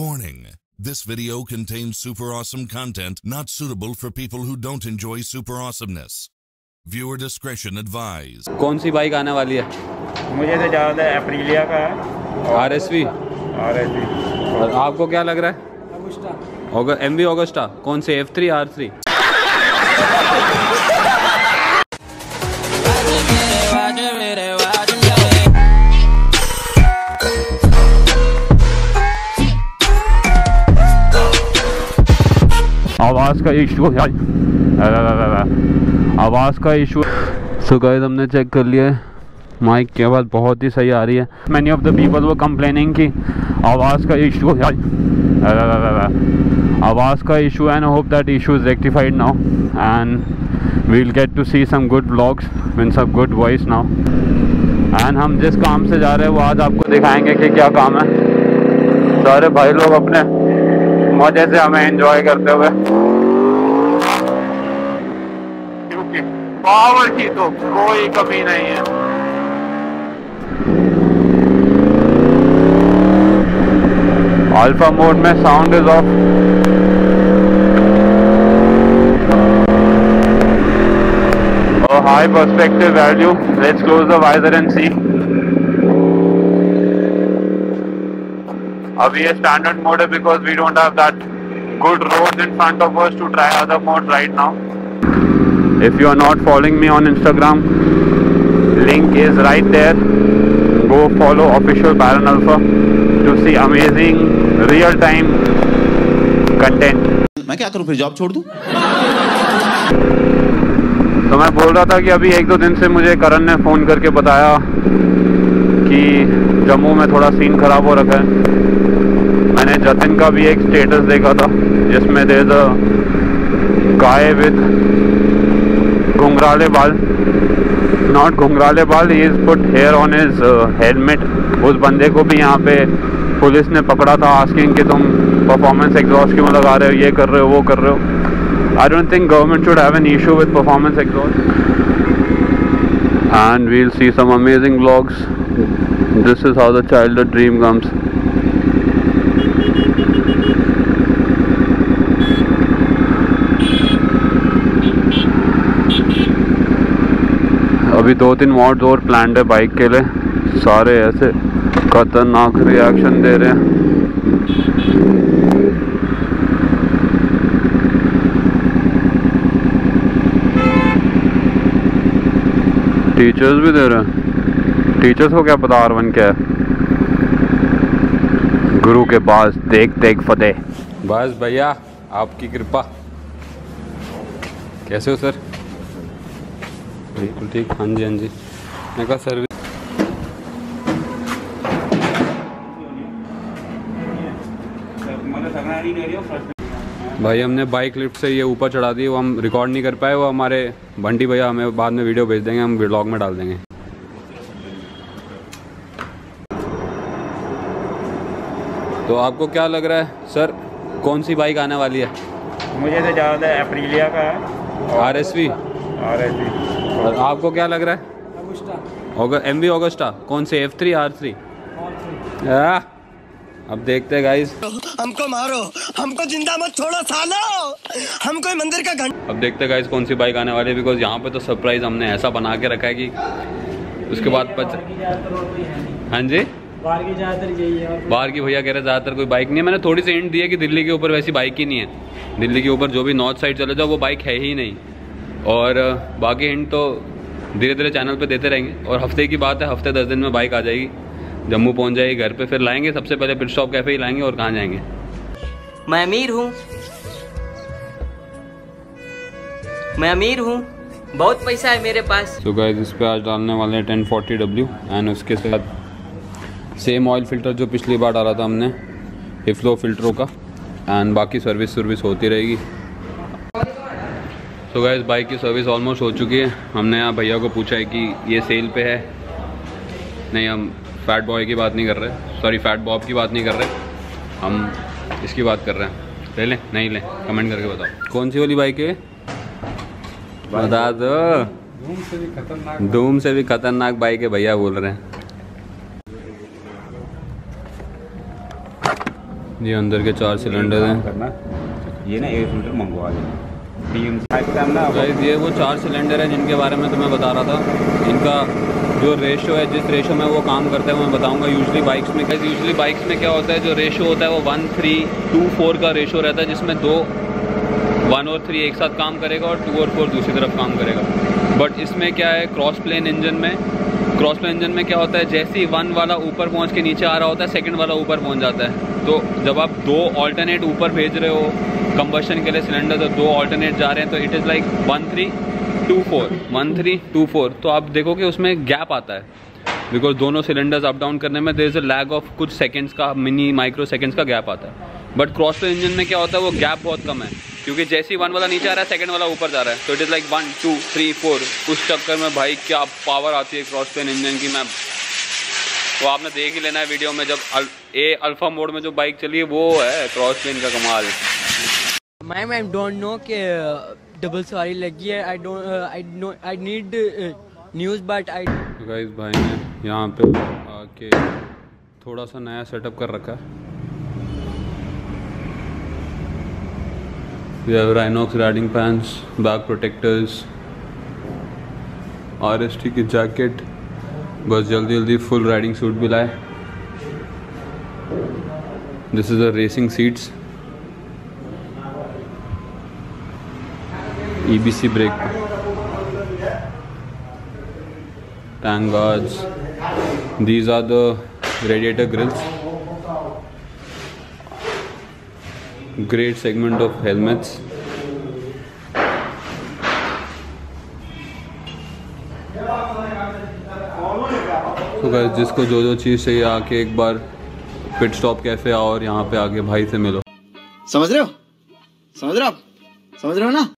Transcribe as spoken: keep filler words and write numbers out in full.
Warning, this video contains super awesome content not suitable for people who don't enjoy super awesomeness. Viewer discretion advised. कौन सी bike आने वाली है? मुझे तो ज़्यादा एप्रिलिया का है। आरएसवी? आरएसवी। और आपको क्या लग रहा है? अगुस्टा। MV Agusta. कौन से एफ थ्री आर थ्री? आवाज़ का इशू है, आवाज़ का इशू। सो गाइस हमने चेक कर लिया है, माइक की आवाज़ बहुत ही सही आ रही है। मैनी ऑफ द पीपल वो कंप्लेनिंग की आवाज़ का इशू है, आवाज़ का issue. And I hope that issue is rectified now and we will get to see some good vlogs with some good voice now. And हम जिस काम से जा रहे हैं वो आज आपको दिखाएंगे कि क्या काम है। सारे भाई लोग अपने मजे से हमें एंजॉय करते हुए, पावर की तो कोई कमी नहीं है। अल्फा मोड में sound is off. High perspective value. Let's close the visor and see. अभी ये स्टैंडर्ड मोड है because we don't have that good roads in front of us to try other mode right now. If you are not following me on Instagram, link is right there. Go follow official Baron Alpha to see amazing real time content. मैं क्या करूं फिर, job छोड़ दूं? तो मैं बोल रहा था कि अभी एक दो दिन से मुझे करण ने फ़ोन करके बताया कि जम्मू में थोड़ा सीन ख़राब हो रखा है। मैंने जतिन का भी एक स्टेटस देखा था जिसमें there is a guy with घुंघराले बाल, नॉट घुंघराले बाल, he is put hair on his helmet. उस बंदे को भी यहाँ पे पुलिस ने पकड़ा था, आस्किंग कि तुम परफॉर्मेंस एग्जॉस्ट क्यों लगा रहे हो, ये कर रहे हो, वो कर रहे हो। I don't think government should have an issue with performance exhaust. And we'll see some amazing vlogs. This is how the childhood dream comes. अभी दो तीन मॉड्स और प्लान्ड है बाइक के लिए। सारे ऐसे खतरनाक रिएक्शन दे रहे हैं, टीचर्स भी दे रहे हैं। टीचर्स को क्या पता आर वन क्या है। गुरु के पास देख देख फतेह। बस भैया आपकी कृपा। कैसे हो सर? बिल्कुल ठीक, हाँ जी हाँ जी। मैं कहा सर्विस भाई, हमने बाइक लिफ्ट से ये ऊपर चढ़ा दी। वो हम रिकॉर्ड नहीं कर पाए, वो हमारे बंटी भैया हमें बाद में वीडियो भेज देंगे, हम व्लॉग में डाल देंगे। तो आपको क्या लग रहा है सर, कौन सी बाइक आने वाली है? मुझे तो ज़्यादा एप्रिलिया का है। आरएसवी? आरएसवी। और आपको क्या लग रहा है? अगुस्टा। MV Agusta. कौन से F three R three? R three. अब देखते हैं गाइस। हमको मारो, हमको जिंदा मत छोड़ो सालो, हमको मंदिर का घंटा। अब देखते हैं गाइस कौन सी बाइक आने वाली है, बिकॉज यहाँ पे तो सरप्राइज हमने ऐसा बना के रखा है कि उसके बाद पच... हाँ जी, बाहर की ज़्यादातर बाहर की भैया कह रहे ज़्यादातर कोई बाइक नहीं है। मैंने थोड़ी सी हिंट दी है कि दिल्ली के ऊपर वैसी बाइक ही नहीं है। दिल्ली के ऊपर जो भी नॉर्थ साइड चले जाओ वो बाइक है ही नहीं। और बाकी हिंट तो धीरे धीरे चैनल पे देते रहेंगे। और हफ्ते की बात है, हफ्ते दस दिन में बाइक आ जाएगी, जम्मू पहुंच जाएगी, घर पे फिर लाएंगे। सबसे पहले पिट स्टॉप कैफे ही लाएंगे, और कहाँ जाएंगे? मैं अमीर हूँ, मैं अमीर हूँ, बहुत पैसा है मेरे पास। तो गाइस इस पर आज डालने वाले हैं टेन फोर्टी डब्ल्यू। एंड उसके साथ सेम ऑयल फिल्टर जो पिछली बार डाला था हमने, हिफ्लो फिल्टरों का। एंड बाकी सर्विस सर्विस होती रहेगी। तो so गाइस बाइक की सर्विस ऑलमोस्ट हो चुकी है। हमने यहाँ भैया को पूछा है कि ये सेल पे है। नहीं, हम फैट बॉय की बात नहीं कर रहे, सॉरी फैट बॉब की बात नहीं कर रहे, हम इसकी बात कर रहे हैं। ले लें, नहीं लें, कमेंट करके बताओ कौन सी वाली बाइक है, बता दो। धूम से भी खतरनाक, धूम से भी खतरनाक बाइक है भैया बोल रहे हैं। ये अंदर के चार सिलेंडर हैं। करना ये ना एक लीटर मंगवा लें। ये वो चार सिलेंडर हैं जिनके बारे में तुम्हें बता रहा था, इनका जो रेशो है, जिस रेशो में वो काम करते हैं वो मैं बताऊंगा। यूजली बाइक्स में यूजली बाइक्स में क्या होता है, जो रेशो होता है वो वन थ्री टू फोर का रेशो रहता है, जिसमें दो वन और थ्री एक साथ काम करेगा और टू और फोर दूसरी तरफ काम करेगा। बट इसमें क्या है, क्रॉस प्लेन इंजन में क्रॉस प्लेन इंजन में क्या होता है, जैसे ही वन वाला ऊपर पहुंच के नीचे आ रहा होता है, सेकंड वाला ऊपर पहुंच जाता है। तो जब आप दो ऑल्टरनेट ऊपर भेज रहे हो कंबशन के लिए सिलेंडर, तो दो ऑल्टरनेट जा रहे हैं, तो it is like one three two four one three two four तो आप देखो कि उसमें गैप आता है, बिकॉज दोनों सिलेंडर्स अप डाउन करने में there is a lag of कुछ सेकेंड्स का, मिनी माइक्रो सेकेंड्स का गैप आता है। बट क्रॉस प्लेन इंजन में क्या होता है, वो गैप बहुत कम है, क्योंकि जैसे ही वन वाला नीचे आ रहा है सेकंड वाला ऊपर जा रहा है। तो it is like one two three four उस चक्कर में भाई क्या पावर आती है क्रॉस प्लेन इंजन की। मैं वो आपने देख ही लेना है वीडियो में, जब अल, ए अल्फा मोड में जो बाइक चली है वो है क्रॉस प्लेन का कमाल। मैम आई डोंट नो कि डबल सॉरी लगी है, I don't I know I need news but I. Guys भाई ने यहाँ पे आके थोड़ा सा नया सेटअप कर रखा है। We have Rynox riding pants, back protectors, R S T की जैकेट, बस जल्दी जल्दी फुल राइडिंग सूट भी लाए। This is the racing seats, E B C brake, Tangaz, these are the radiator grills, great segment of helmets, तो guys जिसको जो जो चीज़ चाहिए आके एक बार पिट स्टॉप कैफे आओ और यहाँ पे आके भाई से मिलो। समझ रहे हो समझ रहे हो आप समझ रहे हो ना।